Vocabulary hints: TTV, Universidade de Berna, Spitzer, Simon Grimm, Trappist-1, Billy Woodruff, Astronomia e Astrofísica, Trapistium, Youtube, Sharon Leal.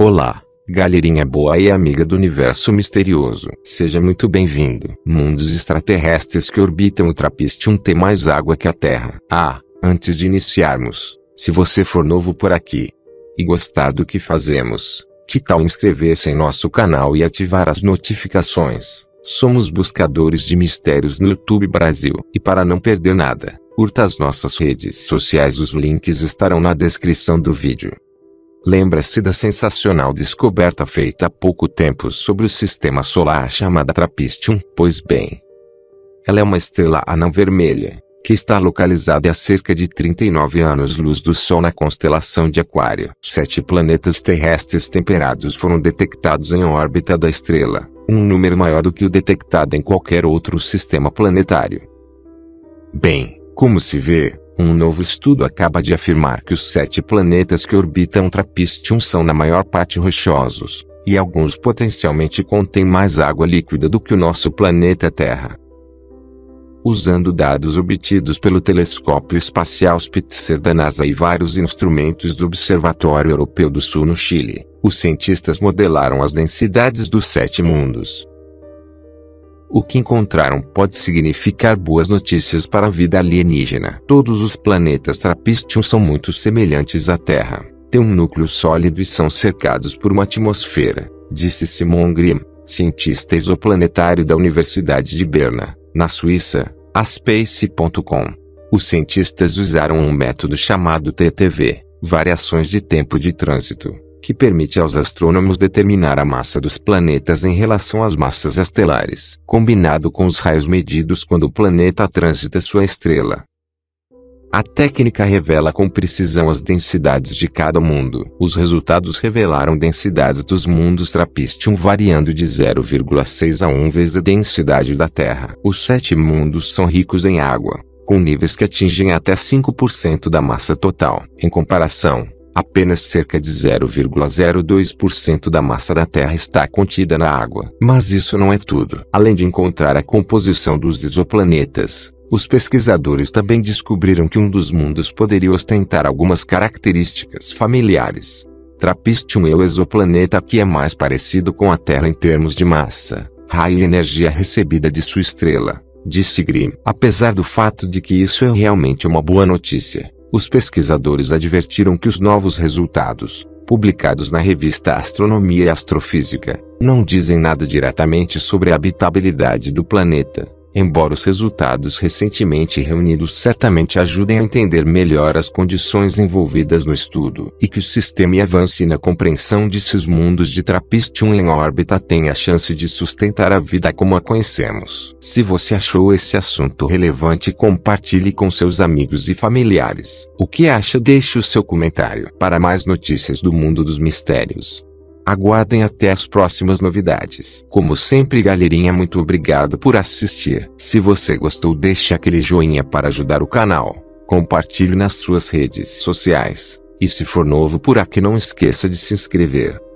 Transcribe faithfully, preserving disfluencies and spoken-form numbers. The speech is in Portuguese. Olá, galerinha boa e amiga do universo misterioso. Seja muito bem-vindo. Mundos extraterrestres que orbitam o Trappist um têm mais água que a Terra. Ah, antes de iniciarmos, se você for novo por aqui e gostar do que fazemos, que tal inscrever-se em nosso canal e ativar as notificações? Somos buscadores de mistérios no YouTube Brasil. E para não perder nada, curta as nossas redes sociais. Os links estarão na descrição do vídeo. Lembra-se da sensacional descoberta feita há pouco tempo sobre o sistema solar chamada Trapistium? Pois bem, ela é uma estrela anã vermelha, que está localizada a cerca de trinta e nove anos-luz do Sol na constelação de Aquário. Sete planetas terrestres temperados foram detectados em órbita da estrela, um número maior do que o detectado em qualquer outro sistema planetário. Bem, como se vê, um novo estudo acaba de afirmar que os sete planetas que orbitam Trapistium são na maior parte rochosos, e alguns potencialmente contêm mais água líquida do que o nosso planeta Terra. Usando dados obtidos pelo telescópio espacial Spitzer da NASA e vários instrumentos do Observatório Europeu do Sul no Chile, os cientistas modelaram as densidades dos sete mundos. O que encontraram pode significar boas notícias para a vida alienígena. Todos os planetas Trapistium são muito semelhantes à Terra, têm um núcleo sólido e são cercados por uma atmosfera, disse Simon Grimm, cientista exoplanetário da Universidade de Berna, na Suíça, a Space ponto com. Os cientistas usaram um método chamado T T V, variações de tempo de trânsito, que permite aos astrônomos determinar a massa dos planetas em relação às massas estelares, combinado com os raios medidos quando o planeta transita sua estrela. A técnica revela com precisão as densidades de cada mundo. Os resultados revelaram densidades dos mundos Trapistium variando de zero vírgula seis a um vez a densidade da Terra. Os sete mundos são ricos em água, com níveis que atingem até cinco por cento da massa total. Em comparação, apenas cerca de zero vírgula zero dois por cento da massa da Terra está contida na água. Mas isso não é tudo. Além de encontrar a composição dos exoplanetas, os pesquisadores também descobriram que um dos mundos poderia ostentar algumas características familiares. Trapistium é o exoplaneta que é mais parecido com a Terra em termos de massa, raio e energia recebida de sua estrela, disse Grimm. Apesar do fato de que isso é realmente uma boa notícia, os pesquisadores advertiram que os novos resultados, publicados na revista Astronomia e Astrofísica, não dizem nada diretamente sobre a habitabilidade do planeta, embora os resultados recentemente reunidos certamente ajudem a entender melhor as condições envolvidas no estudo, e que o sistema avance na compreensão de se os mundos de Trapistium em órbita têm a chance de sustentar a vida como a conhecemos. Se você achou esse assunto relevante, compartilhe com seus amigos e familiares. O que acha? Deixe o seu comentário. Para mais notícias do mundo dos mistérios, aguardem até as próximas novidades. Como sempre, galerinha, muito obrigado por assistir. Se você gostou, deixe aquele joinha para ajudar o canal. Compartilhe nas suas redes sociais. E se for novo por aqui, não esqueça de se inscrever.